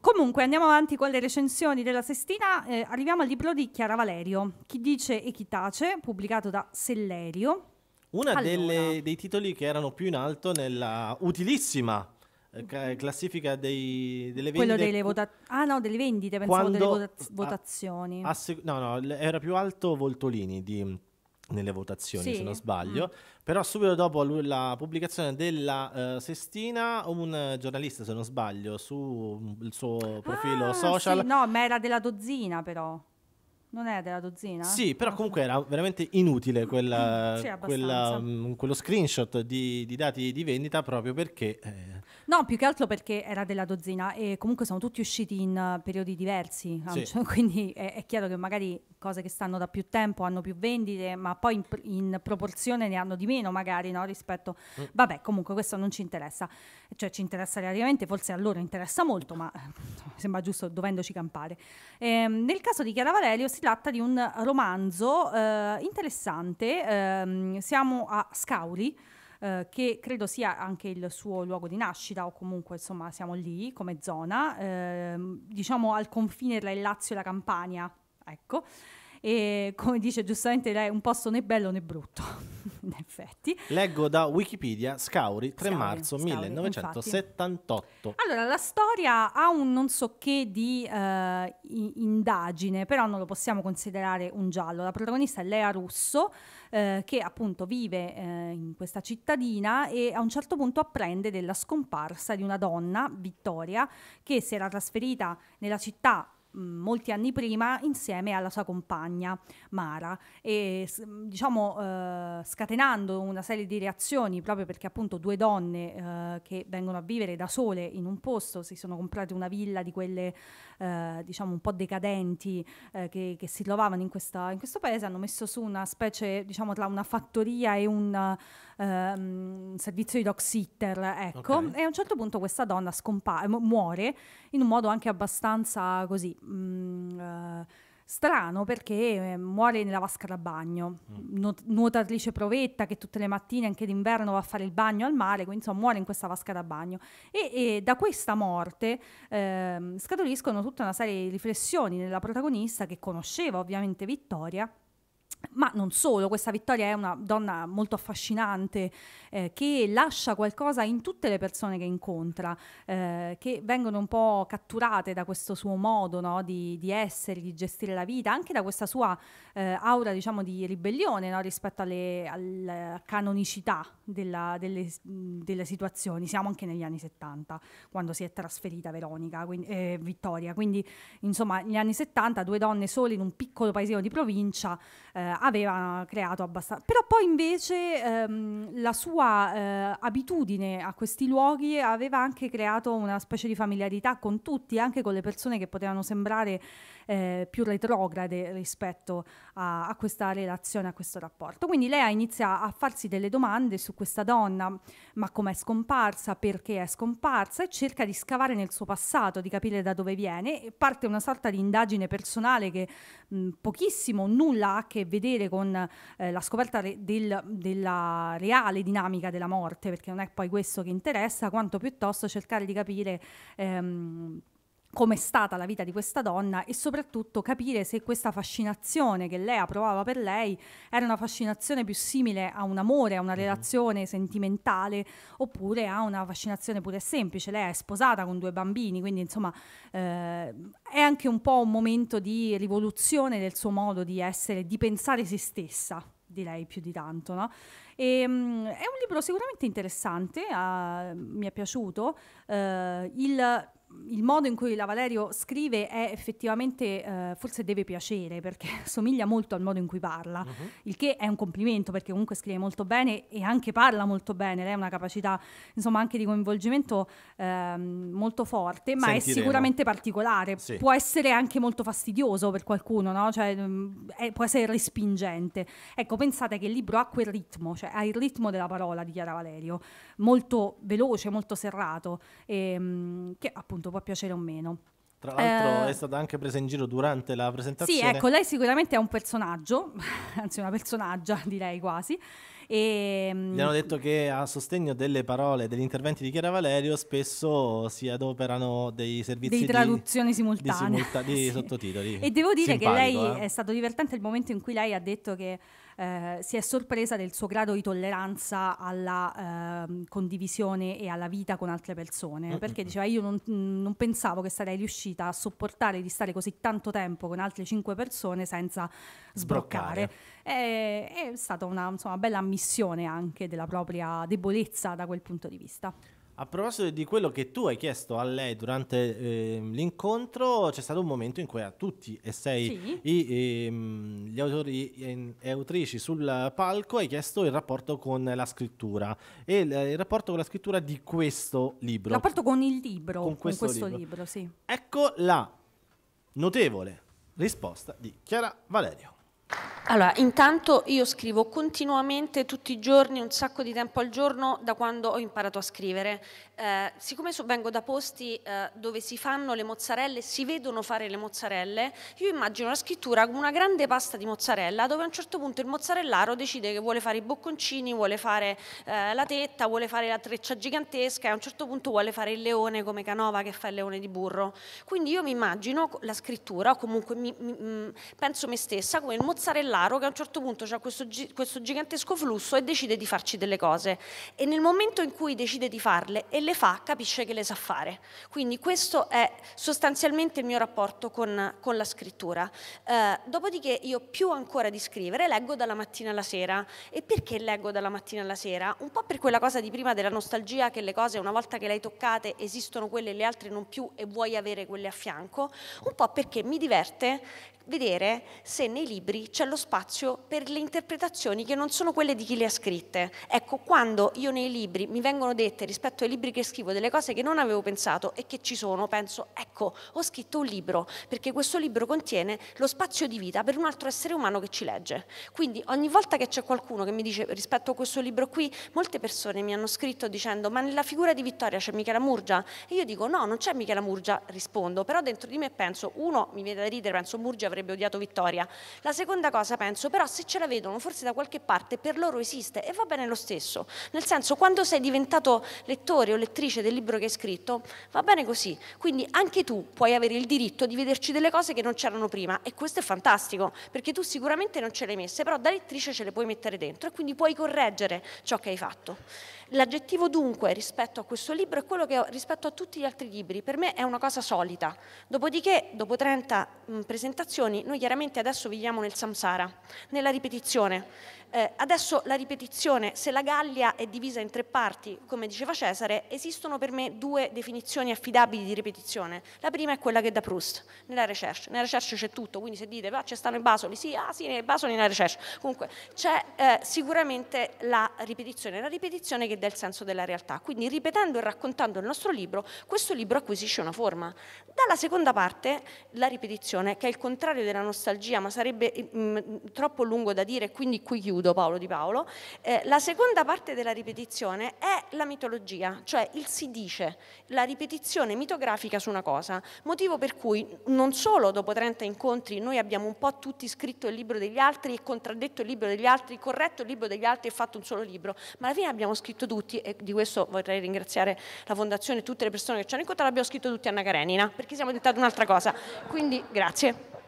Comunque andiamo avanti con le recensioni della Sestina, arriviamo al libro di Chiara Valerio, Chi dice e chi tace, pubblicato da Sellerio. Dei titoli che erano più in alto nella utilissima classifica delle vendite. Quello delle vendite, pensavo delle votazioni. Era più alto Voltolini nelle votazioni, sì, se non sbaglio. Però subito dopo la pubblicazione della Sestina, un giornalista, se non sbaglio, sul suo profilo social. Sì, no, ma era della dozzina però. Non è della dozzina? Sì, però comunque era veramente inutile quello screenshot di dati di vendita, proprio perché... No, più che altro perché era della dozzina e comunque sono tutti usciti in periodi diversi, sì. Cioè, quindi è chiaro che magari cose che stanno da più tempo hanno più vendite, ma poi in proporzione ne hanno di meno magari, no? Rispetto... Vabbè, comunque questo non ci interessa, cioè ci interessa relativamente, forse a loro interessa molto, ma sembra giusto dovendoci campare. Nel caso di Chiara Valerio si tratta di un romanzo interessante, siamo a Scauri, che credo sia anche il suo luogo di nascita, o comunque insomma siamo lì come zona, diciamo al confine tra il Lazio e la Campania, ecco, e come dice giustamente lei, un posto né bello né brutto, in effetti. Leggo da Wikipedia, Scauri, 3 marzo 1978. Infatti. Allora, la storia ha un non so che di indagine, però non lo possiamo considerare un giallo. La protagonista è Lea Russo, che appunto vive in questa cittadina e a un certo punto apprende della scomparsa di una donna, Vittoria, che si era trasferita nella città molti anni prima insieme alla sua compagna Mara, e diciamo scatenando una serie di reazioni, proprio perché appunto due donne che vengono a vivere da sole in un posto, si sono comprate una villa di quelle diciamo un po' decadenti che si trovavano in questo paese, hanno messo su una specie diciamo tra una fattoria e un servizio di dog sitter, ecco, okay. E a un certo punto questa donna muore in un modo anche abbastanza così strano, perché muore nella vasca da bagno, nuotatrice provetta che tutte le mattine anche d'inverno va a fare il bagno al mare, quindi insomma muore in questa vasca da bagno, e da questa morte scaturiscono tutta una serie di riflessioni nella protagonista, che conosceva ovviamente Vittoria, ma non solo. Questa Vittoria è una donna molto affascinante, che lascia qualcosa in tutte le persone che incontra, che vengono un po' catturate da questo suo modo, no? di essere, di gestire la vita, anche da questa sua aura diciamo di ribellione, no? Rispetto alla canonicità delle situazioni. Siamo anche negli anni 70, quando si è trasferita Vittoria, quindi insomma negli anni 70 due donne sole in un piccolo paesino di provincia aveva creato abbastanza. Però poi invece la sua abitudine a questi luoghi aveva anche creato una specie di familiarità con tutti, anche con le persone che potevano sembrare più retrograde rispetto a questa relazione, a questo rapporto. Quindi Lea inizia a farsi delle domande su questa donna, ma com'è scomparsa, perché è scomparsa, e cerca di scavare nel suo passato, di capire da dove viene, e parte una sorta di indagine personale che pochissimo o nulla ha a che vedere con la scoperta della reale dinamica della morte, perché non è poi questo che interessa, quanto piuttosto cercare di capire com'è stata la vita di questa donna, e soprattutto capire se questa fascinazione che Lea provava per lei era una fascinazione più simile a un amore, a una relazione sentimentale, oppure a una fascinazione pure semplice. Lei è sposata con 2 bambini, quindi insomma è anche un po' un momento di rivoluzione del suo modo di essere, di pensare se stessa, direi più di tanto, no? È un libro sicuramente interessante, mi è piaciuto. Il modo in cui la Valerio scrive è effettivamente, forse deve piacere, perché somiglia molto al modo in cui parla, il che è un complimento, perché comunque scrive molto bene e anche parla molto bene. Lei ha una capacità insomma anche di coinvolgimento molto forte, ma è sicuramente particolare, sì. Può essere anche molto fastidioso per qualcuno, no? Cioè, può essere respingente, ecco. Pensate che il libro ha quel ritmo, cioè ha il ritmo della parola di Chiara Valerio, molto veloce, molto serrato, che appunto può piacere o meno. Tra l'altro è stata anche presa in giro durante la presentazione. Sì, ecco, lei sicuramente è un personaggio, anzi una personaggia direi quasi. E, gli hanno detto che a sostegno delle parole, degli interventi di Chiara Valerio, spesso si adoperano dei servizi di traduzioni simultanee, di sottotitoli. E devo dire che lei è stato divertente il momento in cui lei ha detto che si è sorpresa del suo grado di tolleranza alla condivisione e alla vita con altre persone, perché diceva io non pensavo che sarei riuscita a sopportare di stare così tanto tempo con altre 5 persone senza sbroccare. È stata una bella ammissione anche della propria debolezza da quel punto di vista. A proposito di quello che tu hai chiesto a lei durante l'incontro, c'è stato un momento in cui a tutti e sei gli autori e autrici sul palco hai chiesto il rapporto con la scrittura e il rapporto con la scrittura di questo libro. Il rapporto con il libro, con questo libro, sì. Ecco la notevole risposta di Chiara Valerio. Allora, intanto io scrivo continuamente tutti i giorni, un sacco di tempo al giorno, da quando ho imparato a scrivere. Siccome vengo da posti dove si fanno le mozzarelle, si vedono fare le mozzarelle, io immagino la scrittura come una grande pasta di mozzarella dove a un certo punto il mozzarellaro decide che vuole fare i bocconcini, vuole fare la tetta, vuole fare la treccia gigantesca e a un certo punto vuole fare il leone come Canova che fa il leone di burro. Quindi io mi immagino la scrittura, o comunque penso me stessa come il mozzarellaro che a un certo punto c'è questo gigantesco flusso e decide di farci delle cose, e nel momento in cui decide di farle e le fa capisce che le sa fare. Quindi questo è sostanzialmente il mio rapporto con la scrittura. Dopodiché io, più ancora di scrivere, leggo dalla mattina alla sera. E perché leggo dalla mattina alla sera? Un po' per quella cosa di prima della nostalgia, che le cose una volta che le hai toccate esistono quelle e le altre non più e vuoi avere quelle a fianco, un po' perché mi diverte vedere se nei libri c'è lo spazio per le interpretazioni che non sono quelle di chi le ha scritte. Ecco, quando io nei libri mi vengono dette, rispetto ai libri che scrivo, delle cose che non avevo pensato e che ci sono, penso, ecco, ho scritto un libro, perché questo libro contiene lo spazio di vita per un altro essere umano che ci legge. Quindi ogni volta che c'è qualcuno che mi dice rispetto a questo libro qui, molte persone mi hanno scritto dicendo ma nella figura di Vittoria c'è Michela Murgia? E io dico no, non c'è Michela Murgia, rispondo, però dentro di me penso, uno, mi viene da ridere, penso Murgia avrebbe odiato Vittoria. La seconda cosa penso, però se ce la vedono forse da qualche parte per loro esiste e va bene lo stesso, nel senso quando sei diventato lettore o lettrice del libro che hai scritto va bene così, quindi anche tu puoi avere il diritto di vederci delle cose che non c'erano prima e questo è fantastico perché tu sicuramente non ce le hai messe, però da lettrice ce le puoi mettere dentro e quindi puoi correggere ciò che hai fatto. L'aggettivo dunque rispetto a questo libro è quello che ho rispetto a tutti gli altri libri, per me è una cosa solita, dopodiché dopo 30 presentazioni noi chiaramente adesso viviamo nel samsara, nella ripetizione, adesso la ripetizione, se la Gallia è divisa in 3 parti, come diceva Cesare, esistono per me 2 definizioni affidabili di ripetizione, la prima è quella che è da Proust, nella recherche c'è tutto, quindi se dite ci stanno i basoli, sì, nei basoli nella recherche, comunque c'è sicuramente la ripetizione che del senso della realtà, quindi ripetendo e raccontando il nostro libro, questo libro acquisisce una forma. Dalla seconda parte, la ripetizione, che è il contrario della nostalgia, ma sarebbe troppo lungo da dire, quindi qui chiudo, Paolo Di Paolo, la seconda parte della ripetizione è la mitologia, cioè il si dice, la ripetizione mitografica su una cosa, motivo per cui non solo dopo 30 incontri noi abbiamo un po' tutti scritto il libro degli altri e contraddetto il libro degli altri, corretto il libro degli altri e fatto un solo libro, ma alla fine abbiamo scritto tutti, e di questo vorrei ringraziare la Fondazione e tutte le persone che ci hanno incontrato, abbiamo scritto tutti Anna Karenina, perché siamo diventati un'altra cosa, quindi grazie.